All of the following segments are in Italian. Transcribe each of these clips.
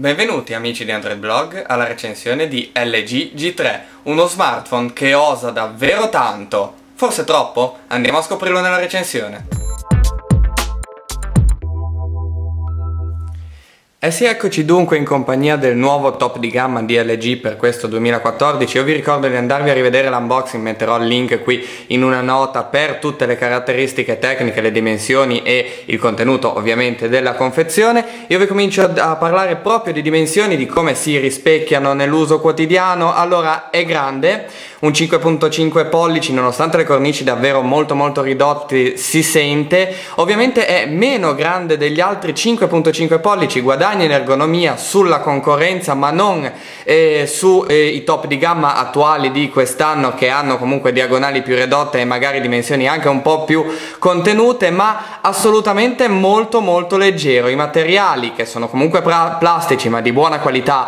Benvenuti amici di AndroidBlog alla recensione di LG G3, uno smartphone che osa davvero tanto, forse troppo? Andiamo a scoprirlo nella recensione. E sì, eccoci dunque in compagnia del nuovo top di gamma di LG per questo 2014. Io vi ricordo di andarvi a rivedere l'unboxing, metterò il link qui in una nota per tutte le caratteristiche tecniche, le dimensioni e il contenuto ovviamente della confezione. Io vi comincio a parlare proprio di dimensioni, di come si rispecchiano nell'uso quotidiano. Allora, è grande, un 5.5 pollici, nonostante le cornici davvero molto ridotte si sente. Ovviamente è meno grande degli altri 5.5 pollici, guardate in ergonomia sulla concorrenza, ma non sui top di gamma attuali di quest'anno, che hanno comunque diagonali più ridotte e magari dimensioni anche un po' più contenute, ma assolutamente molto leggero. I materiali, che sono comunque plastici ma di buona qualità,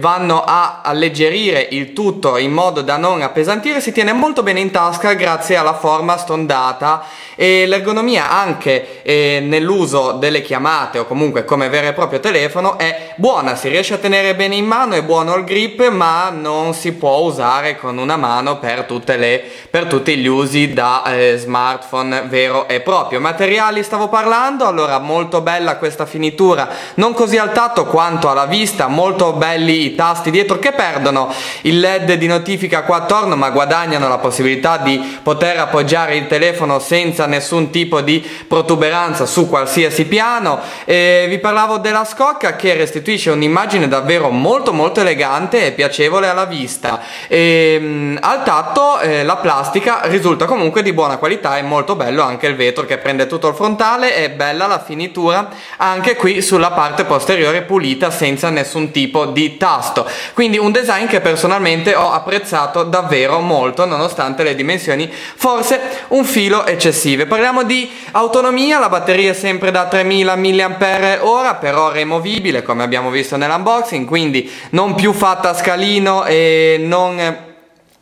vanno a alleggerire il tutto in modo da non appesantire. Si tiene molto bene in tasca grazie alla forma stondata, e l'ergonomia anche nell'uso delle chiamate o comunque come vero e proprio telefono è buona, si riesce a tenere bene in mano, è buono il grip, ma non si può usare con una mano per tutti gli usi da smartphone vero e proprio. Materiali stavo parlando, allora molto bella questa finitura, non così al tatto quanto alla vista, molto belli i tasti dietro che perdono il LED di notifica qua attorno, ma guadagnano la possibilità di poter appoggiare il telefono senza nessun tipo di protuberanza su qualsiasi piano. Vi parlavo della scocca che restituisce un'immagine davvero molto elegante e piacevole alla vista, e al tatto la plastica risulta comunque di buona qualità. È molto bello anche il vetro che prende tutto il frontale, è bella la finitura anche qui sulla parte posteriore, pulita senza nessun tipo di tasto. Quindi un design che personalmente ho apprezzato davvero molto, nonostante le dimensioni forse un filo eccessive. Parliamo di autonomia, la batteria è sempre da 3000 mAh ora, però removibile come abbiamo visto nell'unboxing, quindi non più fatta a scalino e non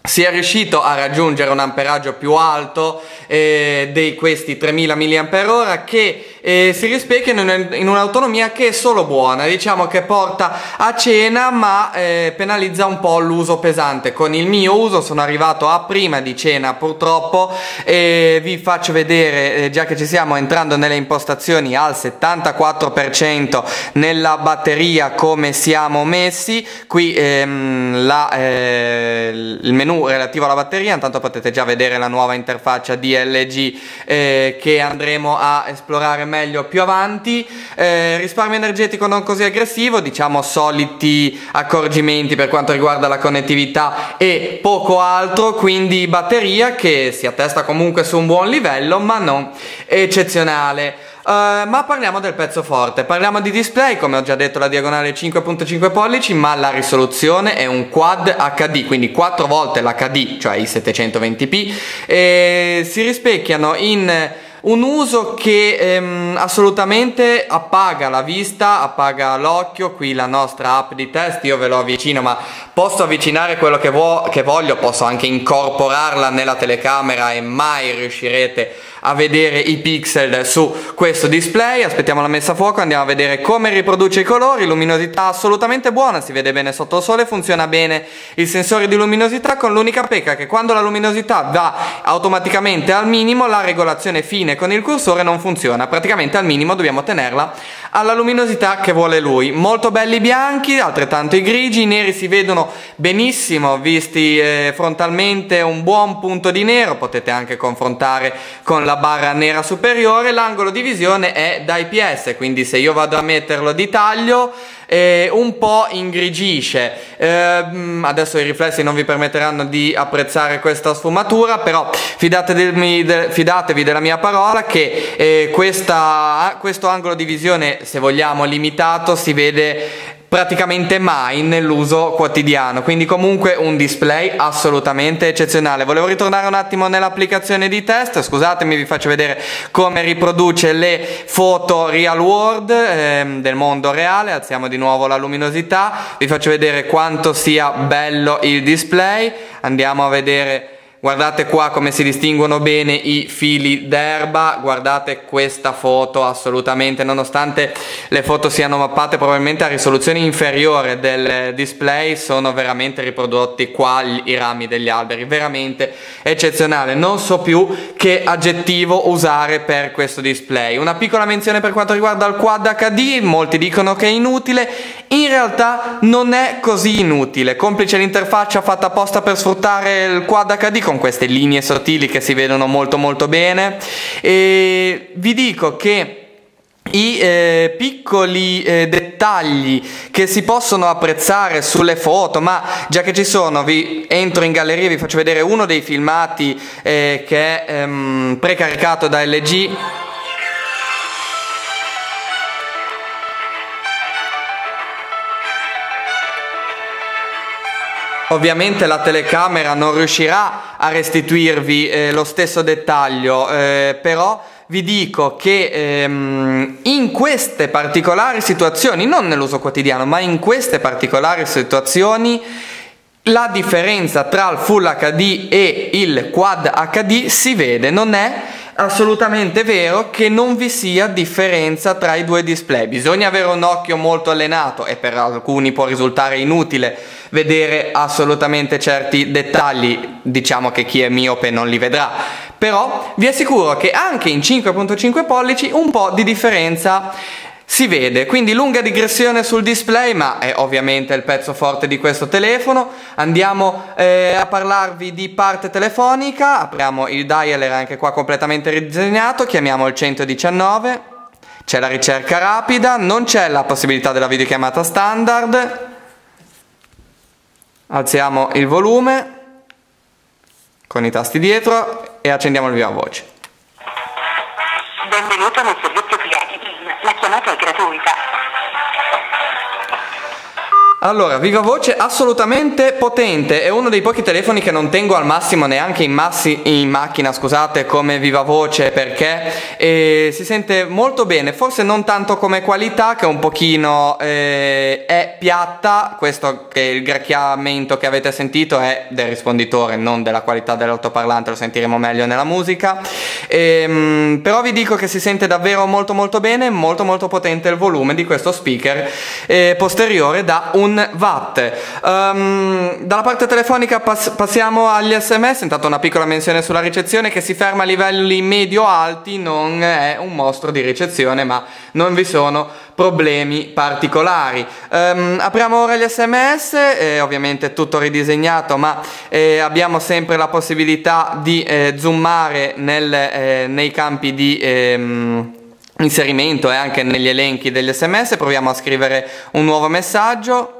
si è riuscito a raggiungere un amperaggio più alto di questi 3000 mAh che si rispecchiano in un'autonomia che è solo buona, diciamo che porta a cena, ma penalizza un po' l'uso pesante. Con il mio uso sono arrivato a prima di cena purtroppo, e vi faccio vedere già che ci siamo, entrando nelle impostazioni al 74% nella batteria come siamo messi. Qui il menu relativo alla batteria, intanto potete già vedere la nuova interfaccia di LG che andremo a esplorare meglio più avanti. Risparmio energetico non così aggressivo, diciamo soliti accorgimenti per quanto riguarda la connettività e poco altro, quindi batteria che si attesta comunque su un buon livello ma non eccezionale. Ma parliamo del pezzo forte, parliamo di display. Come ho già detto, la diagonale 5.5 pollici, ma la risoluzione è un Quad HD, quindi 4 volte l'HD, cioè i 720p, e si rispecchiano in un uso che assolutamente appaga la vista, appaga l'occhio. Qui la nostra app di test, io ve lo avvicino, ma posso avvicinare quello che voglio, posso anche incorporarla nella telecamera e mai riuscirete a vedere i pixel su questo display. Aspettiamo la messa a fuoco, andiamo a vedere come riproduce i colori. Luminosità assolutamente buona, si vede bene sotto il sole, funziona bene il sensore di luminosità, con l'unica pecca che quando la luminosità va automaticamente al minimo, la regolazione fine con il cursore non funziona, praticamente al minimo dobbiamo tenerla alla luminosità che vuole lui. Molto belli i bianchi, altrettanto i grigi, i neri si vedono benissimo visti frontalmente, un buon punto di nero, potete anche confrontare con la barra nera superiore. L'angolo di visione è da IPS, quindi se io vado a metterlo di taglio un po' ingrigisce. Adesso i riflessi non vi permetteranno di apprezzare questa sfumatura, però fidatevi della mia parola che questo angolo di visione, se vogliamo limitato, si vede praticamente mai nell'uso quotidiano. Quindi comunque un display assolutamente eccezionale. Volevo ritornare un attimo nell'applicazione di test, scusatemi, vi faccio vedere come riproduce le foto real world del mondo reale. Alziamo di nuovo la luminosità, vi faccio vedere quanto sia bello il display, andiamo a vedere Guardate qua come si distinguono bene i fili d'erba, guardate questa foto assolutamente, nonostante le foto siano mappate probabilmente a risoluzione inferiore del display, sono veramente riprodotti qua i rami degli alberi, veramente eccezionale, non so più che aggettivo usare per questo display. Una piccola menzione per quanto riguarda il Quad HD, molti dicono che è inutile, in realtà non è così inutile, complice l'interfaccia fatta apposta per sfruttare il Quad HD, con queste linee sottili che si vedono molto molto bene. E vi dico che i piccoli dettagli che si possono apprezzare sulle foto, ma già che ci sono vi entro in galleria e vi faccio vedere uno dei filmati che è precaricato da LG. Ovviamente la telecamera non riuscirà a restituirvi lo stesso dettaglio, però vi dico che in queste particolari situazioni, non nell'uso quotidiano, ma in queste particolari situazioni, la differenza tra il Full HD e il Quad HD si vede, non è assolutamente vero che non vi sia differenza tra i due display. Bisogna avere un occhio molto allenato e per alcuni può risultare inutile vedere assolutamente certi dettagli, diciamo che chi è miope non li vedrà, però vi assicuro che anche in 5.5 pollici un po' di differenza si vede. Quindi lunga digressione sul display, ma è ovviamente il pezzo forte di questo telefono. Andiamo a parlarvi di parte telefonica, apriamo il dialer, anche qua completamente ridisegnato, chiamiamo il 119, c'è la ricerca rapida, non c'è la possibilità della videochiamata standard, alziamo il volume con i tasti dietro e accendiamo il viva voce. Benvenuto nel servizio clienti in, la chiamata è gratuita. Allora, viva voce assolutamente potente, è uno dei pochi telefoni che non tengo al massimo neanche in macchina, scusate, come viva voce, perché si sente molto bene, forse non tanto come qualità che un pochino è piatta, questo che il gracchiamento che avete sentito è del risponditore, non della qualità dell'altoparlante, lo sentiremo meglio nella musica, però vi dico che si sente davvero molto molto bene, molto molto potente il volume di questo speaker posteriore da 1 watt. Dalla parte telefonica passiamo agli sms. Intanto una piccola menzione sulla ricezione che si ferma a livelli medio-alti, non è un mostro di ricezione ma non vi sono problemi particolari. Apriamo ora gli sms, ovviamente tutto ridisegnato, ma abbiamo sempre la possibilità di zoomare nei campi di inserimento e anche negli elenchi degli sms. Proviamo a scrivere un nuovo messaggio.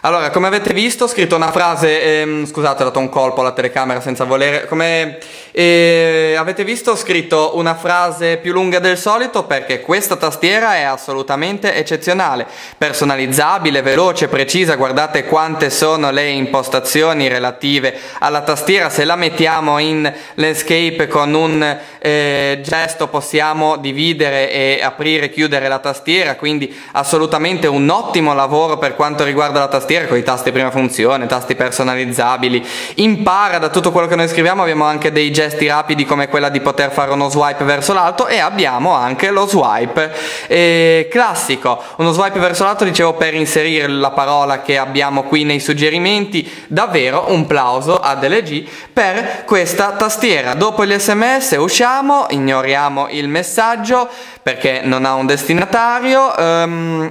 Allora, come avete visto, ho scritto una frase, scusate, ho dato un colpo alla telecamera senza volere, come avete visto ho scritto una frase più lunga del solito perché questa tastiera è assolutamente eccezionale, personalizzabile, veloce, precisa, guardate quante sono le impostazioni relative alla tastiera, se la mettiamo in landscape con un gesto possiamo dividere e aprire e chiudere la tastiera, quindi assolutamente un ottimo lavoro per quanto riguarda la tastiera, con i tasti prima funzione, tasti personalizzabili, impara da tutto quello che noi scriviamo, abbiamo anche dei gesti rapidi come quella di poter fare uno swipe verso l'alto e abbiamo anche lo swipe classico, uno swipe verso l'alto dicevo per inserire la parola che abbiamo qui nei suggerimenti. Davvero un plauso ad LG per questa tastiera. Dopo gli sms usciamo, ignoriamo il messaggio perché non ha un destinatario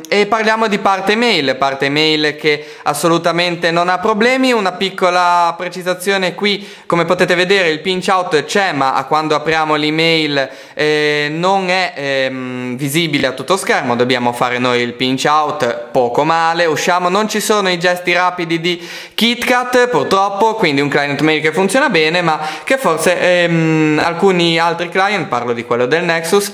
e parliamo di parte email che assolutamente non ha problemi. Una piccola precisazione qui, come potete vedere il pinch out c'è ma quando apriamo l'email non è visibile a tutto schermo, dobbiamo fare noi il pinch out, poco male. Usciamo, non ci sono i gesti rapidi di KitKat purtroppo, quindi un client mail che funziona bene ma che forse alcuni altri client, parlo di quello del Nexus,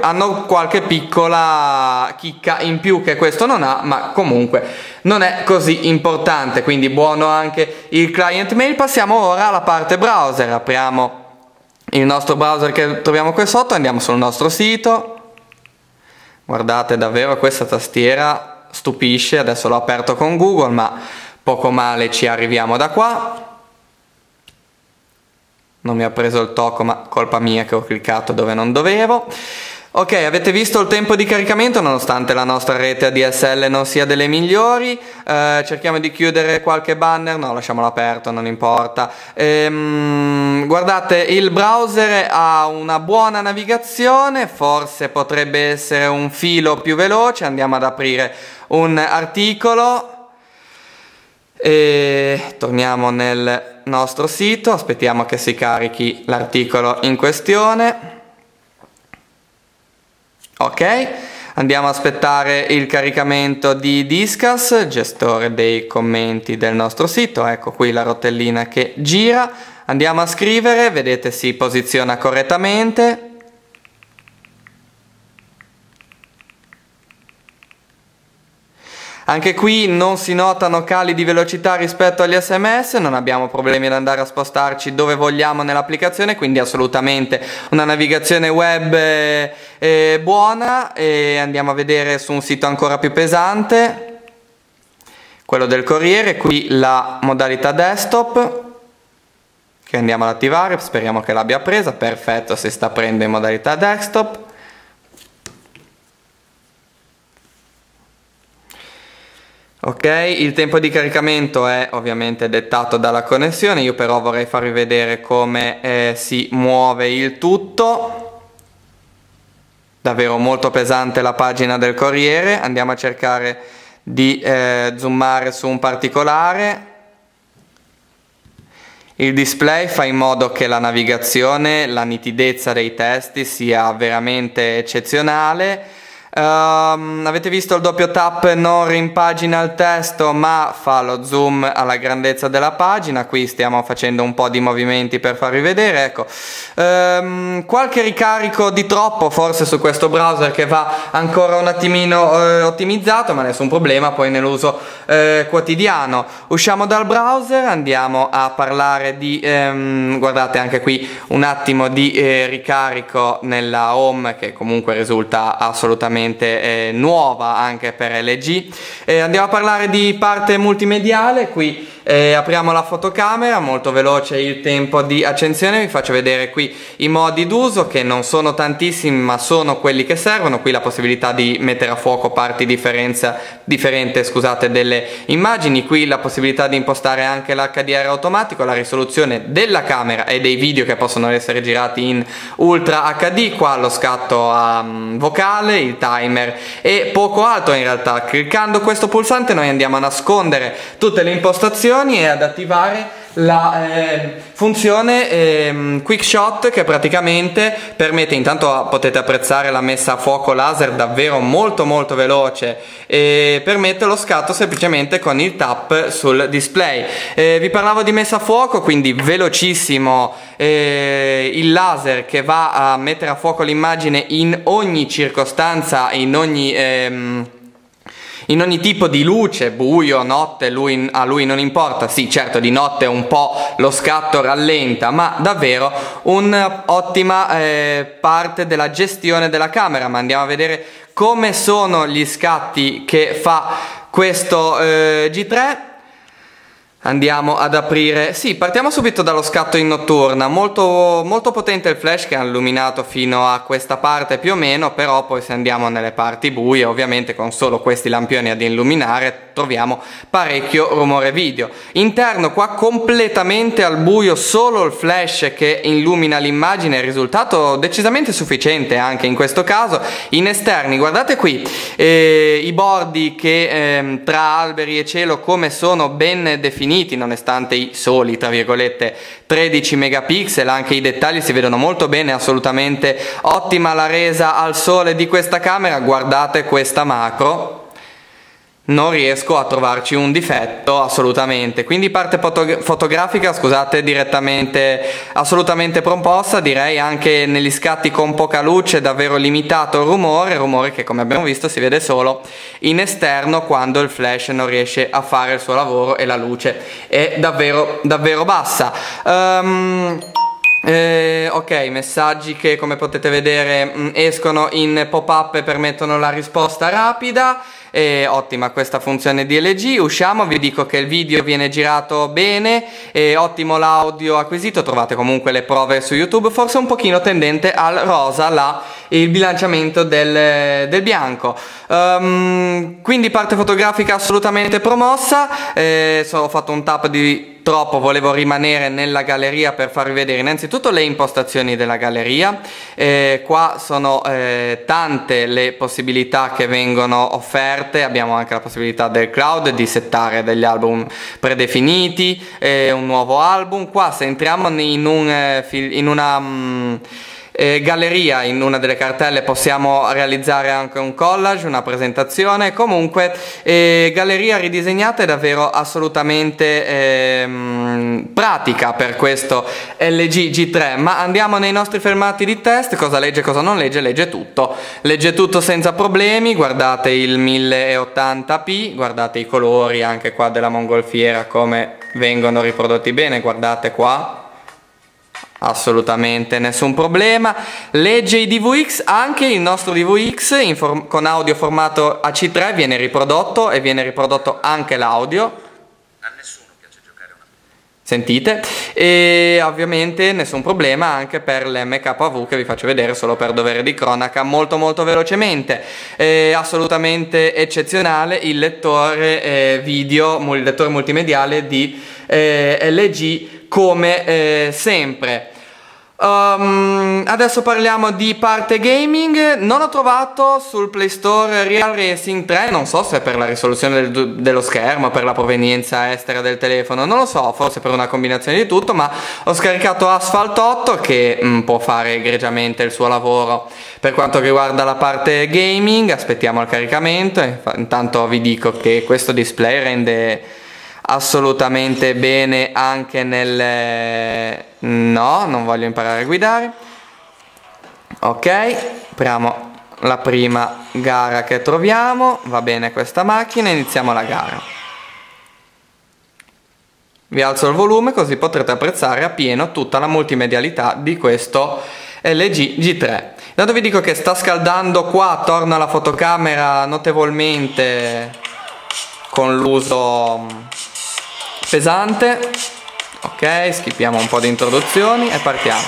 hanno qualche piccola chicca in più che questo non ha, ma comunque non è così importante, quindi buono anche il client mail. Passiamo ora alla parte browser, apriamo il nostro browser che troviamo qui sotto, andiamo sul nostro sito. Guardate, davvero questa tastiera stupisce. Adesso l'ho aperto con Google, ma poco male ci arriviamo da qua. Non mi ha preso il tocco, ma colpa mia che ho cliccato dove non dovevo. Ok, avete visto il tempo di caricamento, nonostante la nostra rete ADSL non sia delle migliori. Cerchiamo di chiudere qualche banner, no, lasciamolo aperto, non importa. Guardate, il browser ha una buona navigazione, forse potrebbe essere un filo più veloce. Andiamo ad aprire un articolo e torniamo nel nostro sito, aspettiamo che si carichi l'articolo in questione. Ok, andiamo ad aspettare il caricamento di Disqus, gestore dei commenti del nostro sito. Ecco qui la rotellina che gira, andiamo a scrivere, vedete si posiziona correttamente. Anche qui non si notano cali di velocità rispetto agli SMS, non abbiamo problemi ad andare a spostarci dove vogliamo nell'applicazione, quindi assolutamente una navigazione web buona. E andiamo a vedere su un sito ancora più pesante, quello del Corriere, qui la modalità desktop, che andiamo ad attivare, speriamo che l'abbia presa, perfetto, si sta prendendo in modalità desktop. Ok, il tempo di caricamento è ovviamente dettato dalla connessione, io però vorrei farvi vedere come si muove il tutto. Davvero molto pesante la pagina del Corriere, andiamo a cercare di zoomare su un particolare. Il display fa in modo che la navigazione, la nitidezza dei testi sia veramente eccezionale. Avete visto il doppio tap non rimpagina il testo ma fa lo zoom alla grandezza della pagina. Qui stiamo facendo un po' di movimenti per farvi vedere, ecco. Qualche ricarico di troppo forse su questo browser, che va ancora un attimino ottimizzato, ma nessun problema poi nell'uso quotidiano. Usciamo dal browser, andiamo a parlare di guardate anche qui un attimo di ricarico nella home, che comunque risulta assolutamente nuova anche per LG. Andiamo a parlare di parte multimediale, qui apriamo la fotocamera, molto veloce il tempo di accensione, vi faccio vedere qui i modi d'uso che non sono tantissimi ma sono quelli che servono. Qui la possibilità di mettere a fuoco parti differenti delle immagini, qui la possibilità di impostare anche l'HDR automatico, la risoluzione della camera e dei video che possono essere girati in Ultra HD, qua lo scatto a vocale, il timer e poco altro in realtà. Cliccando questo pulsante noi andiamo a nascondere tutte le impostazioni e ad attivare la funzione Quick Shot, che praticamente permette, intanto potete apprezzare la messa a fuoco laser davvero molto veloce, e permette lo scatto semplicemente con il tap sul display. Vi parlavo di messa a fuoco, quindi velocissimo il laser che va a mettere a fuoco l'immagine in ogni circostanza, in ogni tipo di luce, buio, notte, a lui non importa. Sì, certo, di notte un po' lo scatto rallenta, ma davvero un'ottima parte della gestione della camera. Ma andiamo a vedere come sono gli scatti che fa questo G3. Andiamo ad aprire, sì, partiamo subito dallo scatto in notturna, molto potente il flash che ha illuminato fino a questa parte più o meno, però poi se andiamo nelle parti buie, ovviamente con solo questi lampioni ad illuminare, troviamo parecchio rumore video. Interno qua completamente al buio, solo il flash che illumina l'immagine, risultato decisamente sufficiente anche in questo caso. In esterni, guardate qui i bordi che tra alberi e cielo come sono ben definiti, nonostante i soli, tra virgolette, 13 megapixel, anche i dettagli si vedono molto bene, assolutamente ottima la resa al sole di questa camera. Guardate questa macro, non riesco a trovarci un difetto assolutamente, quindi parte fotografica, scusate, direttamente assolutamente proposta, direi anche negli scatti con poca luce, davvero limitato rumore che come abbiamo visto si vede solo in esterno quando il flash non riesce a fare il suo lavoro e la luce è davvero bassa. Ok, messaggi che, come potete vedere, escono in pop-up e permettono la risposta rapida. Ottima questa funzione di LG. Usciamo, vi dico che il video viene girato bene, ottimo l'audio acquisito, trovate comunque le prove su YouTube. Forse un pochino tendente al rosa il bilanciamento del bianco, quindi parte fotografica assolutamente promossa. Ho fatto un tap di troppo, volevo rimanere nella galleria per farvi vedere innanzitutto le impostazioni della galleria. Qua sono tante le possibilità che vengono offerte, abbiamo anche la possibilità del cloud, di settare degli album predefiniti, un nuovo album. Qua se entriamo in una galleria, in una delle cartelle possiamo realizzare anche un collage, una presentazione. Comunque galleria ridisegnata è davvero assolutamente pratica per questo LG G3. Ma andiamo nei nostri fermati di test, cosa legge e cosa non legge. Legge tutto senza problemi, guardate il 1080p, guardate i colori anche qua della mongolfiera come vengono riprodotti bene, guardate qua, assolutamente nessun problema. Legge i DVX, anche il nostro DVX con audio formato AC3 viene riprodotto, e viene riprodotto anche l'audio. Sentite, e ovviamente nessun problema anche per l'MKV, che vi faccio vedere solo per dovere di cronaca molto molto velocemente. Assolutamente eccezionale il lettore video, il lettore multimediale di LG, come sempre. Adesso parliamo di parte gaming. Non ho trovato sul Play Store Real Racing 3, non so se per la risoluzione dello schermo, per la provenienza estera del telefono, non lo so, forse per una combinazione di tutto, ma ho scaricato Asphalt 8 che può fare egregiamente il suo lavoro per quanto riguarda la parte gaming. Aspettiamo il caricamento, intanto vi dico che questo display rende assolutamente bene anche nel... No, non voglio imparare a guidare. Ok, apriamo la prima gara che troviamo. Va bene questa macchina, iniziamo la gara. Vi alzo il volume così potrete apprezzare appieno tutta la multimedialità di questo LG G3. Dato vi dico che sta scaldando qua attorno alla fotocamera notevolmente con l'uso pesante. Ok, schippiamo un po' di introduzioni e partiamo.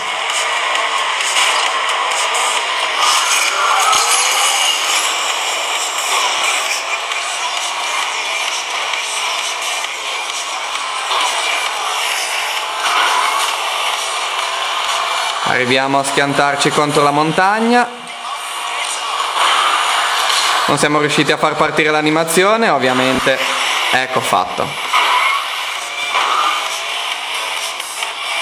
Arriviamo a schiantarci contro la montagna. Non siamo riusciti a far partire l'animazione, ovviamente. Ecco fatto.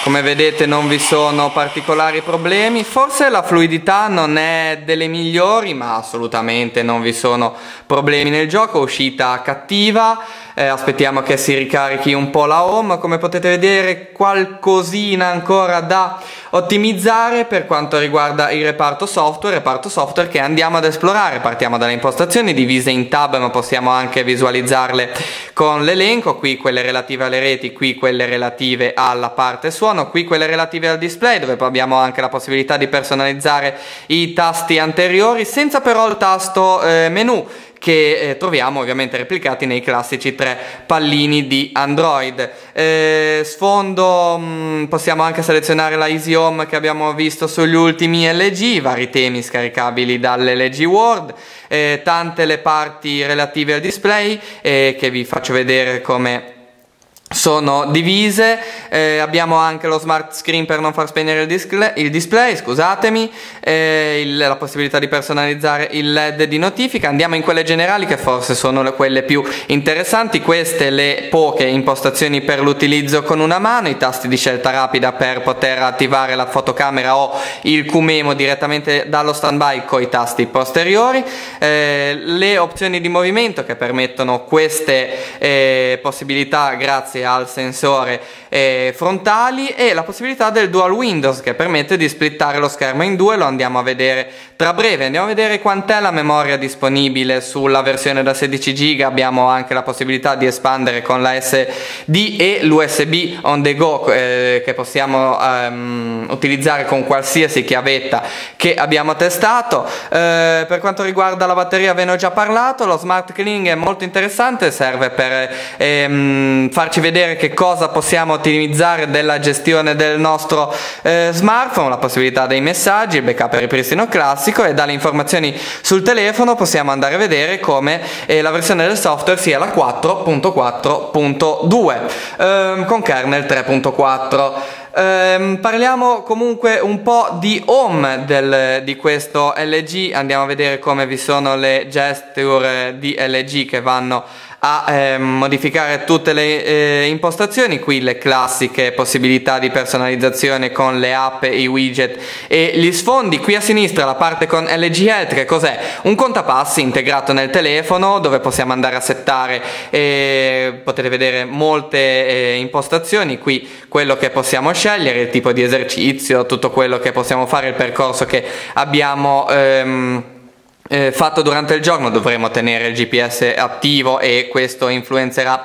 Come vedete non vi sono particolari problemi, forse la fluidità non è delle migliori, ma assolutamente non vi sono problemi nel gioco. Uscita cattiva, aspettiamo che si ricarichi un po' la home. Come potete vedere qualcosina ancora da ottimizzare per quanto riguarda il reparto software che andiamo ad esplorare. Partiamo dalle impostazioni divise in tab, ma possiamo anche visualizzarle con l'elenco. Qui quelle relative alle reti, qui quelle relative alla parte suono, qui quelle relative al display, dove abbiamo anche la possibilità di personalizzare i tasti anteriori, senza però il tasto menu, che troviamo ovviamente replicati nei classici 3 pallini di Android. Sfondo, possiamo anche selezionare la Easy Home che abbiamo visto sugli ultimi LG, vari temi scaricabili dall'LG World, tante le parti relative al display che vi faccio vedere come sono divise. Abbiamo anche lo smart screen per non far spegnere il display, scusatemi, la possibilità di personalizzare il LED di notifica. Andiamo in quelle generali che forse sono quelle più interessanti. Queste le poche impostazioni per l'utilizzo con una mano, i tasti di scelta rapida per poter attivare la fotocamera o il QMemo direttamente dallo standby con i tasti posteriori, le opzioni di movimento che permettono queste possibilità grazie anche al sensore frontali, e la possibilità del dual windows che permette di splittare lo schermo in due. Lo andiamo a vedere tra breve. Andiamo a vedere quant'è la memoria disponibile sulla versione da 16 GB. Abbiamo anche la possibilità di espandere con la SD e l'USB on the go che possiamo utilizzare con qualsiasi chiavetta che abbiamo testato. Per quanto riguarda la batteria ve ne ho già parlato. Lo smart cleaning è molto interessante, serve per farci vedere che cosa possiamo ottimizzare della gestione del nostro smartphone, la possibilità dei messaggi, il backup e ripristino classico, e dalle informazioni sul telefono possiamo andare a vedere come la versione del software sia la 4.4.2 con kernel 3.4. Parliamo comunque un po' di home di questo LG. Andiamo a vedere come vi sono le gesture di LG che vanno a modificare tutte le impostazioni. Qui le classiche possibilità di personalizzazione con le app, i widget e gli sfondi. Qui a sinistra la parte con LG Health, che cos'è? Un contapassi integrato nel telefono dove possiamo andare a settare, potete vedere molte impostazioni. Qui quello che possiamo scegliere, il tipo di esercizio, tutto quello che possiamo fare, il percorso che abbiamo fatto durante il giorno. Dovremo tenere il GPS attivo e questo influenzerà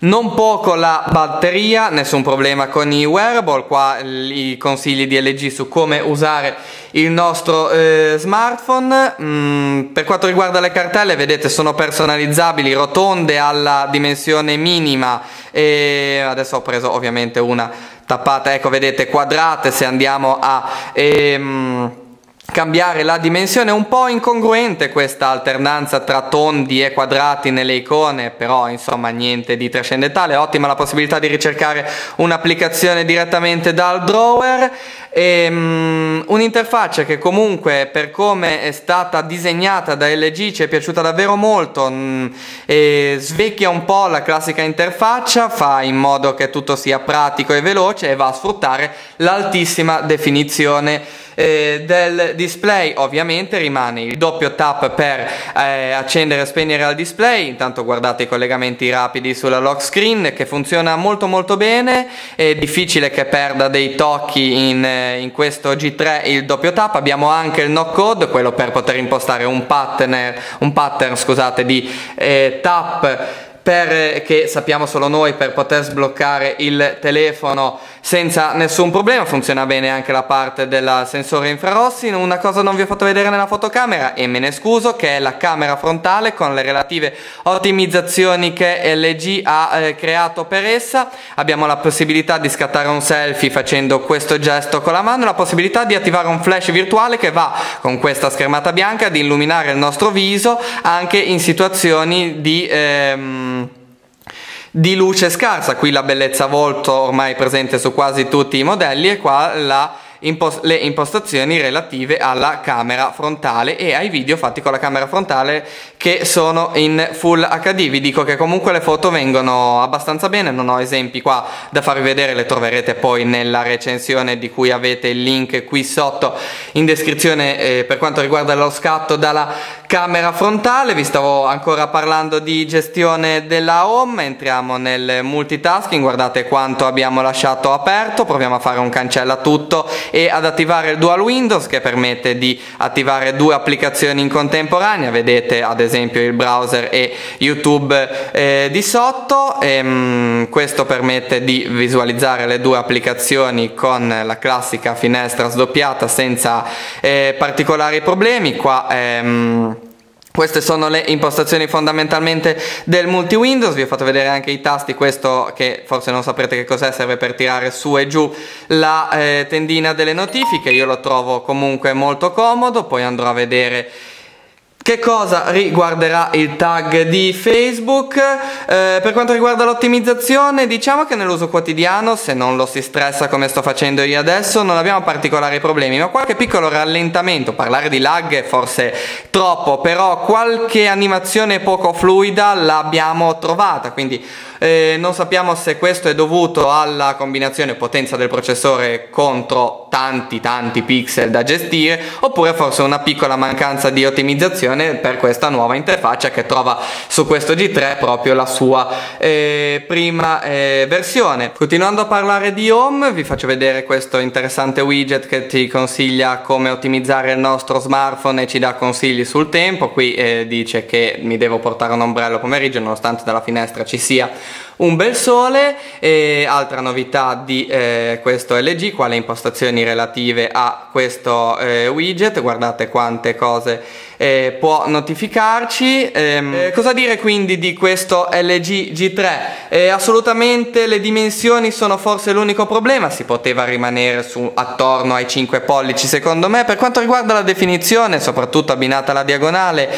non poco la batteria. Nessun problema con i wearable. Qua i consigli di LG su come usare il nostro smartphone. Per quanto riguarda le cartelle, vedete, sono personalizzabili, rotonde alla dimensione minima, e adesso ho preso ovviamente una tappata, ecco, vedete, quadrate se andiamo a cambiare la dimensione. È un po' incongruente questa alternanza tra tondi e quadrati nelle icone, però insomma niente di trascendentale. Ottima la possibilità di ricercare un'applicazione direttamente dal drawer. Un'interfaccia che comunque, per come è stata disegnata da LG, ci è piaciuta davvero molto. Svecchia un po' la classica interfaccia, fa in modo che tutto sia pratico e veloce e va a sfruttare l'altissima definizione del display. Ovviamente rimane il doppio tap per accendere e spegnere al display. Intanto guardate i collegamenti rapidi sulla lock screen, che funziona molto bene. È difficile che perda dei tocchi in questo G3 il doppio tap. Abbiamo anche il no code, quello per poter impostare un pattern, di tap che sappiamo solo noi, per poter sbloccare il telefono senza nessun problema. Funziona bene anche la parte del sensore infrarossi. Una cosa non vi ho fatto vedere nella fotocamera, e me ne scuso, che è la camera frontale con le relative ottimizzazioni che LG ha creato per essa. Abbiamo la possibilità di scattare un selfie facendo questo gesto con la mano, la possibilità di attivare un flash virtuale che va, con questa schermata bianca, ad illuminare il nostro viso anche in situazioni di luce scarsa. Qui la bellezza volto ormai presente su quasi tutti i modelli, e qua le impostazioni relative alla camera frontale e ai video fatti con la camera frontale, che sono in Full HD. Vi dico che comunque le foto vengono abbastanza bene, non ho esempi qua da farvi vedere, le troverete poi nella recensione di cui avete il link qui sotto in descrizione. Per quanto riguarda lo scatto dalla camera frontale, vi stavo ancora parlando di gestione della home. Entriamo nel multitasking, guardate quanto abbiamo lasciato aperto. Proviamo a fare un cancella tutto e ad attivare il dual windows, che permette di attivare due applicazioni in contemporanea. Vedete ad esempio il browser e YouTube di sotto. Questo permette di visualizzare le due applicazioni con la classica finestra sdoppiata senza particolari problemi. Queste sono le impostazioni fondamentalmente del multi-windows. Vi ho fatto vedere anche i tasti. Questo, che forse non saprete che cos'è, serve per tirare su e giù la tendina delle notifiche. Io lo trovo comunque molto comodo. Poi andrò a vedere che cosa riguarderà il tag di Facebook. Per quanto riguarda l'ottimizzazione, diciamo che nell'uso quotidiano, se non lo si stressa come sto facendo io adesso, non abbiamo particolari problemi, ma qualche piccolo rallentamento. Parlare di lag è forse troppo, però qualche animazione poco fluida l'abbiamo trovata, quindi Non sappiamo se questo è dovuto alla combinazione potenza del processore contro tanti pixel da gestire, oppure forse una piccola mancanza di ottimizzazione per questa nuova interfaccia che trova su questo G3 proprio la sua prima versione. Continuando a parlare di Home, vi faccio vedere questo interessante widget che ti consiglia come ottimizzare il nostro smartphone e ci dà consigli sul tempo. Qui dice che mi devo portare un ombrello pomeriggio nonostante dalla finestra ci sia un bel sole. E altra novità di questo LG qua, le impostazioni relative a questo widget, guardate quante cose può notificarci. Cosa dire quindi di questo LG G3? Assolutamente le dimensioni sono forse l'unico problema, si poteva rimanere su attorno ai 5 pollici secondo me. Per quanto riguarda la definizione, soprattutto abbinata alla diagonale,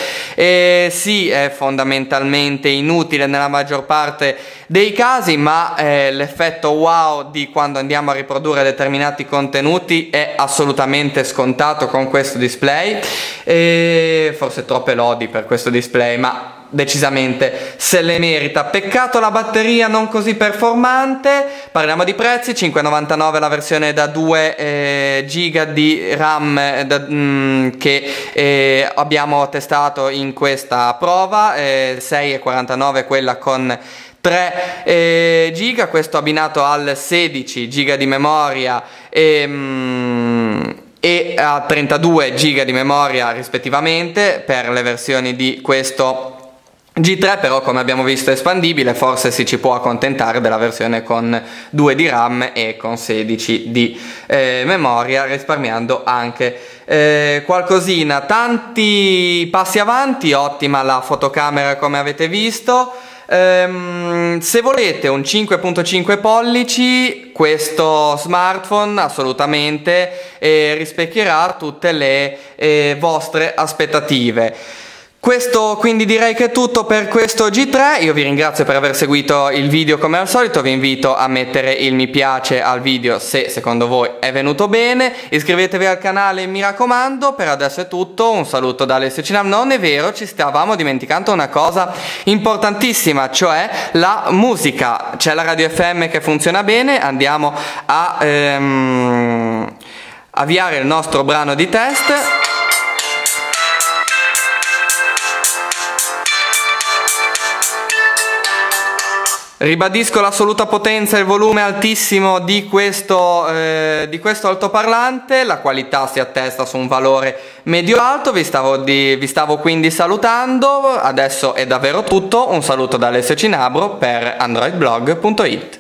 sì, è fondamentalmente inutile nella maggior parte dei casi, ma l'effetto wow di quando andiamo a riprodurre determinati contenuti è assolutamente scontato con questo display. Forse troppe lodi per questo display, ma decisamente se le merita. Peccato la batteria non così performante. Parliamo di prezzi: 5,99 la versione da 2 giga di RAM che abbiamo testato in questa prova, 6,49 quella con 3 giga, questo abbinato al 16 giga di memoria e a 32 giga di memoria rispettivamente per le versioni di questo G3. Però, come abbiamo visto, è espandibile, forse si ci può accontentare della versione con 2 di RAM e con 16 di memoria, risparmiando anche qualcosina. Tanti passi avanti, ottima la fotocamera come avete visto. Se volete un 5.5 pollici, questo smartphone assolutamente rispecchierà tutte le vostre aspettative. Questo quindi direi che è tutto per questo G3. Io vi ringrazio per aver seguito il video come al solito, vi invito a mettere il mi piace al video se secondo voi è venuto bene, iscrivetevi al canale mi raccomando. Per adesso è tutto, un saluto da Alessio Cinabro. Non è vero, ci stavamo dimenticando una cosa importantissima, cioè la musica. C'è la radio FM che funziona bene, andiamo a avviare il nostro brano di test. Ribadisco l'assoluta potenza e il volume altissimo di questo altoparlante, la qualità si attesta su un valore medio-alto. Vi stavo quindi salutando, adesso è davvero tutto, un saluto da Alessio Cinabro per AndroidBlog.it.